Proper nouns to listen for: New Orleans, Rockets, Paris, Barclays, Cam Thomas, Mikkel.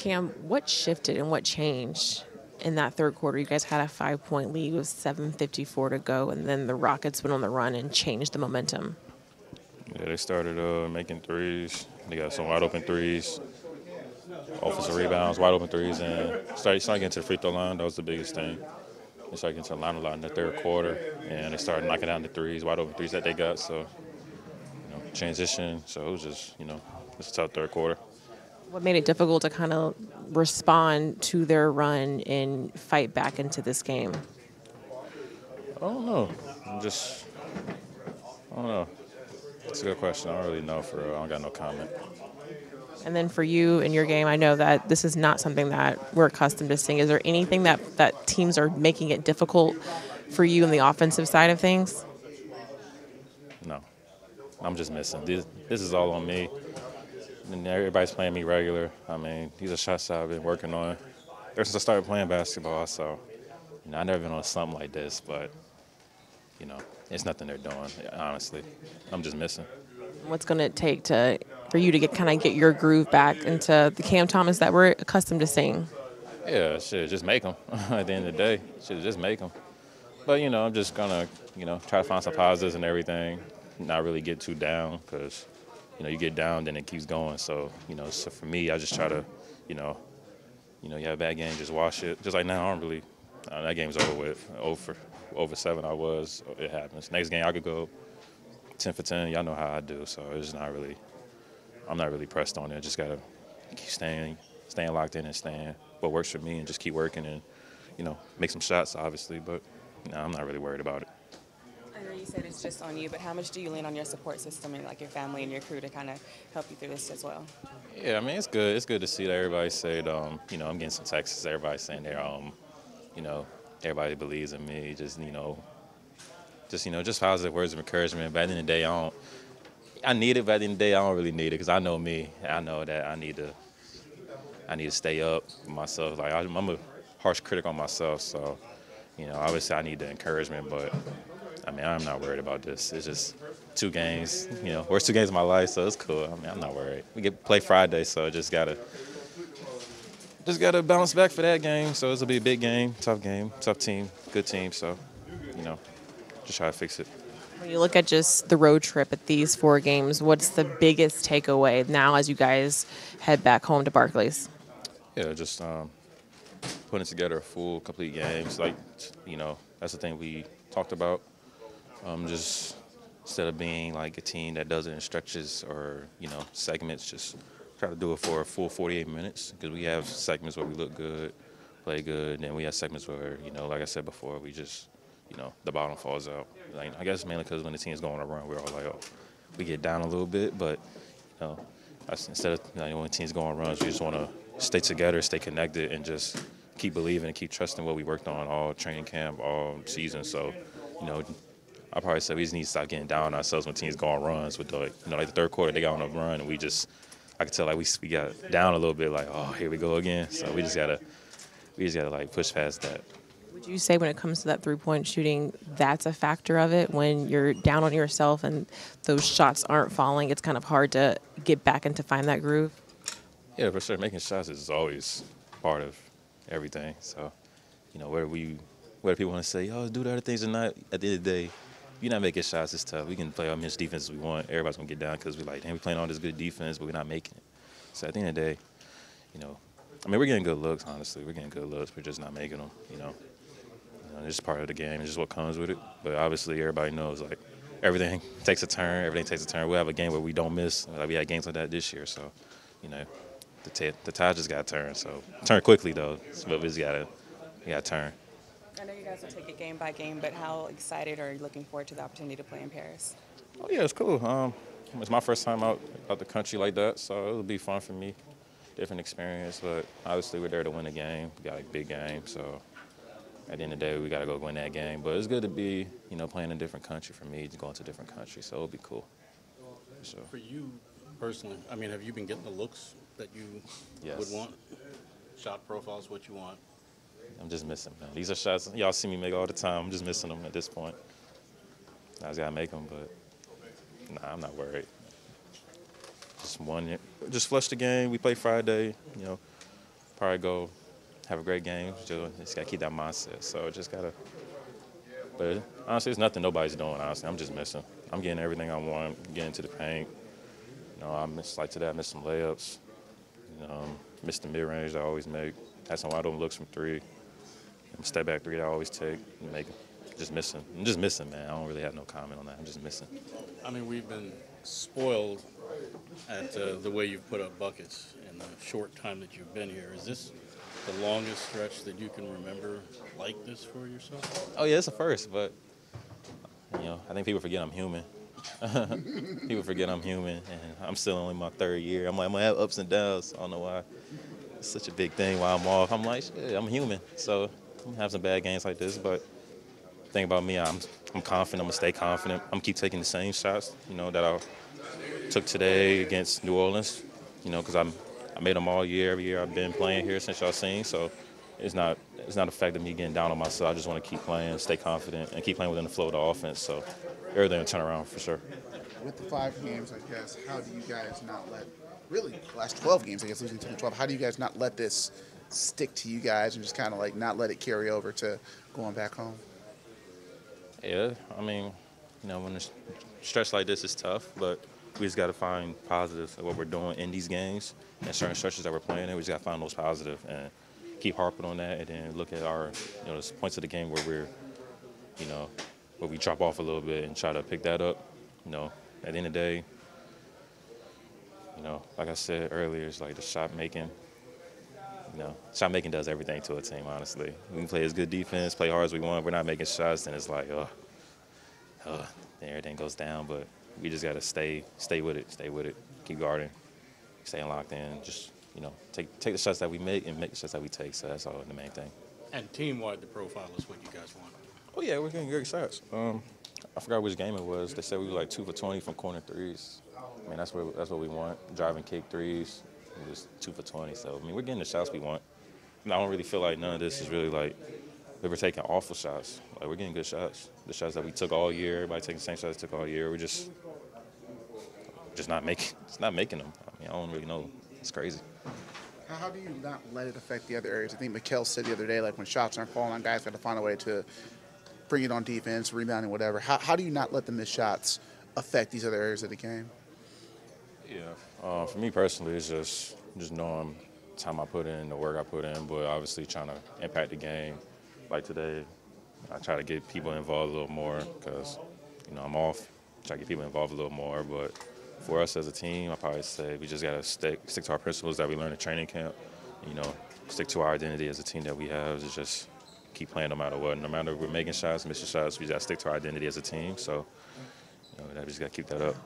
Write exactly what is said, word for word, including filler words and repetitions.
Cam, what shifted and what changed in that third quarter? You guys had a five-point lead with seven fifty-four to go, and then the Rockets went on the run and changed the momentum. Yeah, they started uh, making threes. They got some wide-open threes, offensive rebounds, wide-open threes, and started, started getting to the free throw line. That was the biggest thing. They started getting to the line a lot in the third quarter, and they started knocking down the threes, wide-open threes that they got. So, you know, transition. So it was just, you know, it's a tough third quarter. What made it difficult to kind of respond to their run and fight back into this game? I don't know. I'm just, I don't know. That's a good question. I don't really know. For I don't got no comment. And then for you in your game, I know that this is not something that we're accustomed to seeing. Is there anything that, that teams are making it difficult for you in the offensive side of things? No. I'm just missing. This, this is all on me. And everybody's playing me regular. I mean, these are shots that I've been working on ever since I started playing basketball. So, you know, I've never been on something like this, but, you know, it's nothing they're doing, honestly. I'm just missing. What's going to take to for you to get kind of get your groove back into the Cam Thomas that we're accustomed to seeing? Yeah, shit, just make them at the end of the day. Shit, just make them. But, you know, I'm just going to, you know, try to find some positives and everything, not really get too down because – you know, you get down, then it keeps going. So, you know, so for me, I just try to, you know, you know, you have a bad game, just wash it. Just like now, I don't really, uh, that game's over with. Over, over seven I was, it happens. Next game, I could go ten for ten. Y'all know how I do. So it's not really, I'm not really pressed on it. I just got to keep staying, staying locked in and staying what works for me and just keep working and, you know, make some shots, obviously. But, no, I'm not really worried about it. You said it's just on you, but how much do you lean on your support system and like your family and your crew to kind of help you through this as well? Yeah, I mean, it's good. It's good to see that everybody said, um, you know, I'm getting some texts. Everybody's saying they're, um, you know, everybody believes in me. Just, you know, just, you know, just positive words of encouragement. But at the end of the day, I don't, I need it, but at the end of the day, I don't really need it because I know me. I know that I need to, I need to stay up for myself. Like, I'm a harsh critic on myself. So, you know, obviously I need the encouragement, but I mean, I'm not worried about this. It's just two games, you know, worst two games of my life, so it's cool. I mean, I'm not worried. We get play Friday, so just gotta, just gotta bounce back for that game. So it'll be a big game, tough game, tough team, good team. So, you know, just try to fix it. When you look at just the road trip at these four games, what's the biggest takeaway now as you guys head back home to Barclays? Yeah, just um, putting together a full, complete game. Like, you know, that's the thing we talked about. Um, just instead of being like a team that does it in stretches or, you know, segments, just try to do it for a full forty-eight minutes because we have segments where we look good, play good, and we have segments where, you know, like I said before, we just, you know, the bottom falls out. Like, I guess mainly because when the team's going on a run, we're all like, oh, we get down a little bit, but, you know, instead of, you know, when the team's going on runs, we just want to stay together, stay connected, and just keep believing and keep trusting what we worked on all training camp, all season. So, you know, I probably said we just need to stop getting down on ourselves when teams go on runs. With the, like, you know, like the third quarter, they got on a run, and we just, I could tell like we we got down a little bit, like, oh, here we go again. So we just gotta, we just gotta like push past that. Would you say when it comes to that three-point shooting, that's a factor of it? When you're down on yourself and those shots aren't falling, it's kind of hard to get back and to find that groove. Yeah, for sure. Making shots is always part of everything. So, you know, whether we, whether people want to say, oh, do the other things or not, at the end of the day, you're not making shots, it's tough. We can play all much defense as we want. Everybody's going to get down because we're like, damn, we're playing all this good defense, but we're not making it. So at the end of the day, you know, I mean, we're getting good looks, honestly. We're getting good looks. We're just not making them, you know. You know, it's just part of the game. It's just what comes with it. But obviously everybody knows, like, everything takes a turn. Everything takes a turn. We'll have a game where we don't miss. Like, we had games like that this year. So, you know, the, t the tide just got turned. So turn quickly, though. But we just got to turn. I know you guys will take it game by game, but how excited are you looking forward to the opportunity to play in Paris? Oh, yeah, it's cool. Um, it's my first time out, out the country like that, so it'll be fun for me. Different experience, but obviously we're there to win a game. We got a big game, so at the end of the day, we got to go win that game. But it's good to be, you know, playing in a different country for me, going to a different country, so it'll be cool. So. For you personally, I mean, have you been getting the looks that you yes. would want? Shot profiles, what you want? I'm just missing them. These are shots y'all see me make all the time. I'm just missing them at this point. I just got to make them, but nah, I'm not worried. Just one, just flush the game. We play Friday, you know, probably go have a great game. Just, just got to keep that mindset. So just got to – but honestly, it's nothing nobody's doing, honestly. I'm just missing. I'm getting everything I want. I'm getting to the paint. You know, I miss, like today, I missed some layups. You know, missed the mid-range I always make. Had some wide open looks from three. Step back three that I always take and make them. Just missing. I'm just missing, man. I don't really have no comment on that. I'm just missing. I mean, we've been spoiled at uh, the way you've put up buckets in the short time that you've been here. Is this the longest stretch that you can remember like this for yourself? Oh, yeah, it's a first, but, you know, I think people forget I'm human. People forget I'm human, and I'm still only my third year. I'm like, I'm going to have ups and downs. I don't know why. It's such a big thing while I'm off. I'm like, shit, I'm human. So I'm going to have some bad games like this, but the thing about me, I'm, I'm confident. I'm going to stay confident. I'm going to keep taking the same shots, you know, that I took today against New Orleans, you know, because I'm I made them all year. Every year I've been playing here since y'all seen, so it's not it's not affecting me getting down on myself. I just want to keep playing, stay confident, and keep playing within the flow of the offense. So everything will turn around for sure. With the five games, I guess, how do you guys not let really the last twelve games? I guess losing ten to twelve. How do you guys not let this stick to you guys and just kind of like not let it carry over to going back home? Yeah, I mean, you know, when it's stretch like this, it's tough, but we just got to find positives of what we're doing in these games and certain stretches that we're playing in. We just got to find those positives and keep harping on that, and then look at our, you know, the points of the game where we're, you know, where we drop off a little bit and try to pick that up. You know, at the end of the day, you know, like I said earlier, it's like the shot making. You know, shot making does everything to a team, honestly. We can play as good defense, play hard as we want. We're not making shots, then it's like, oh, oh, then everything goes down. But we just got to stay stay with it, stay with it, keep guarding, staying locked in, just, you know, take take the shots that we make and make the shots that we take. So that's all the main thing. And team-wide, the profile is what you guys want. Oh, yeah, we're getting great shots. Um, I forgot which game it was. They said we were like two for twenty from corner threes. I mean, that's what, that's what we want, driving kick threes. It was two for twenty, so, I mean, we're getting the shots we want. And I don't really feel like none of this is really, like, we were taking awful shots. Like, we're getting good shots. The shots that we took all year, everybody taking the same shots we took all year. We're just just not making just not making them. I mean, I don't really know. It's crazy. How do you not let it affect the other areas? I think Mikkel said the other day, like, when shots aren't falling on guys, got to find a way to bring it on defense, rebounding, whatever. How, how do you not let the missed shots affect these other areas of the game? Yeah, uh, for me personally, it's just just knowing the time I put in, the work I put in, but obviously trying to impact the game. Like today, I try to get people involved a little more because, you know, I'm off. Try to get people involved a little more, but for us as a team, I probably say we just gotta stick stick to our principles that we learned at training camp. You know, stick to our identity as a team that we have. Is just keep playing no matter what, no matter if we're making shots, missing shots. We just gotta stick to our identity as a team. So, you know, we just gotta keep that up.